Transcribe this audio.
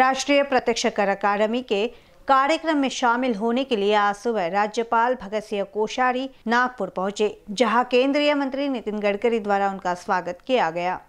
राष्ट्रीय प्रत्यक्ष कर अकादमी के कार्यक्रम में शामिल होने के लिए आज सुबह राज्यपाल भगत सिंह कोश्यारी नागपुर पहुंचे, जहां केंद्रीय मंत्री नितिन गडकरी द्वारा उनका स्वागत किया गया।